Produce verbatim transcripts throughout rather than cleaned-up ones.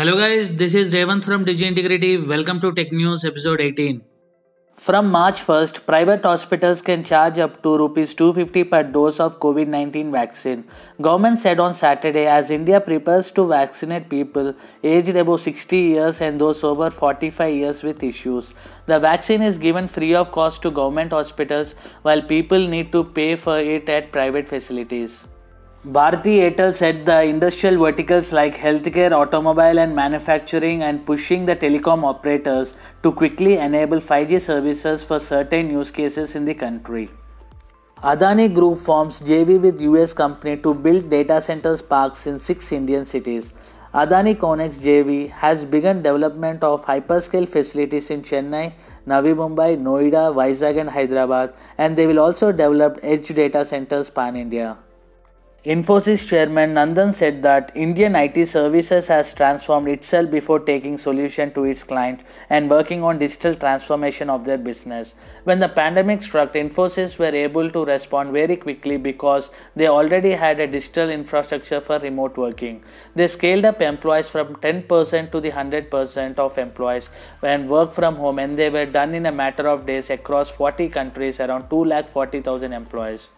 Hello guys, this is Revan from DigiIntegrity. Welcome to Tech News episode eighteen. From March first, private hospitals can charge up to rupees two fifty per dose of COVID nineteen vaccine. Government said on Saturday as India prepares to vaccinate people aged above sixty years and those over forty-five years with issues. The vaccine is given free of cost to government hospitals while people need to pay for it at private facilities. Bharti Airtel said the industrial verticals like healthcare, automobile and manufacturing and pushing the telecom operators to quickly enable five G services for certain use cases in the country. Adani Group forms J V with U S company to build data centers parks in six Indian cities. Adani Connext J V has begun development of hyperscale facilities in Chennai, Navi Mumbai, Noida, Vizag and Hyderabad, and they will also develop edge data centers pan-India. Infosys chairman Nandan said that Indian I T services has transformed itself before taking solution to its client and working on digital transformation of their business. When the pandemic struck, Infosys were able to respond very quickly because they already had a digital infrastructure for remote working. They scaled up employees from ten percent to the one hundred percent of employees and work from home, and they were done in a matter of days across forty countries, around two lakh forty thousand employees.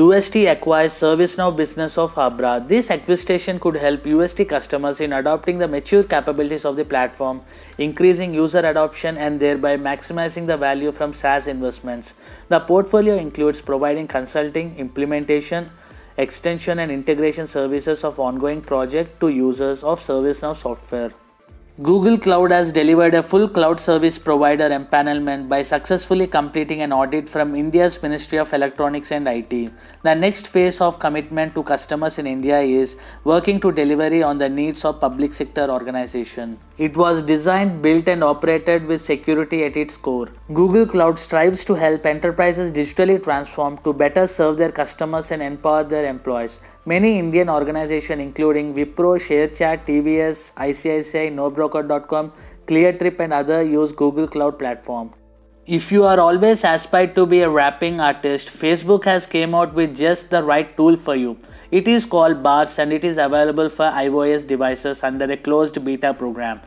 U S T acquires ServiceNow business of Abra. This acquisition could help U S T customers in adopting the mature capabilities of the platform, increasing user adoption and thereby maximizing the value from SaaS investments. The portfolio includes providing consulting, implementation, extension and integration services of ongoing projects to users of ServiceNow software. Google Cloud has delivered a full cloud service provider empanelment by successfully completing an audit from India's Ministry of Electronics and I T. The next phase of commitment to customers in India is working to delivery on the needs of public sector organization. It was designed, built and operated with security at its core. Google Cloud strives to help enterprises digitally transform to better serve their customers and empower their employees. Many Indian organizations including Wipro, ShareChat, T V S, I C I C I, No Rocket dot com, Clear Trip and other use Google Cloud platform. If you are always aspired to be a rapping artist, Facebook has came out with just the right tool for you. It is called Bars and it is available for iOS devices under a closed beta program.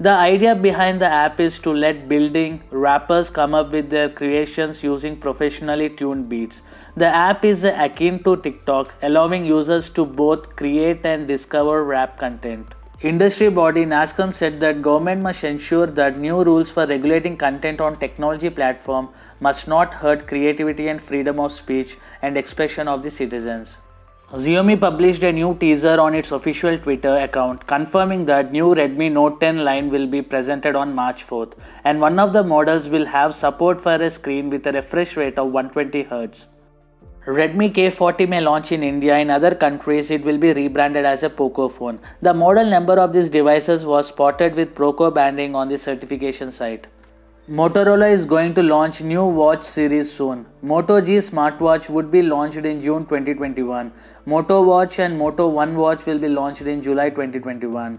The idea behind the app is to let building rappers come up with their creations using professionally tuned beats. The app is akin to TikTok, allowing users to both create and discover rap content. Industry body Nasscom said that government must ensure that new rules for regulating content on technology platform must not hurt creativity and freedom of speech and expression of the citizens. Xiaomi published a new teaser on its official Twitter account confirming that new Redmi Note ten line will be presented on March fourth, and one of the models will have support for a screen with a refresh rate of one hundred twenty hertz. Redmi K forty may launch in India. In other countries, it will be rebranded as a Poco phone. The model number of these devices was spotted with Poco branding on the certification site. Motorola is going to launch new watch series soon. Moto G smartwatch would be launched in June twenty twenty-one. Moto Watch and Moto One Watch will be launched in July twenty twenty-one.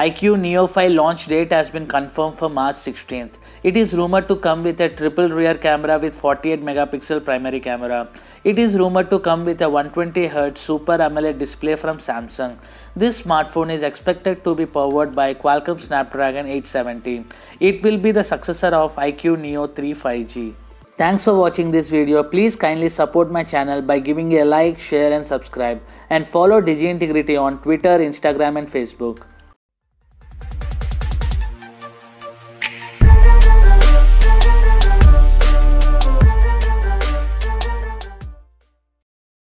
iQOO Neo five launch date has been confirmed for March sixteenth. It is rumored to come with a triple rear camera with forty-eight megapixel primary camera. It is rumored to come with a one hundred twenty hertz Super AMOLED display from Samsung. This smartphone is expected to be powered by Qualcomm Snapdragon eight seventy. It will be the successor of iQOO Neo three five G. Thanks for watching this video. Please kindly support my channel by giving a like, share and subscribe. And follow DigiIntegrity on Twitter, Instagram and Facebook.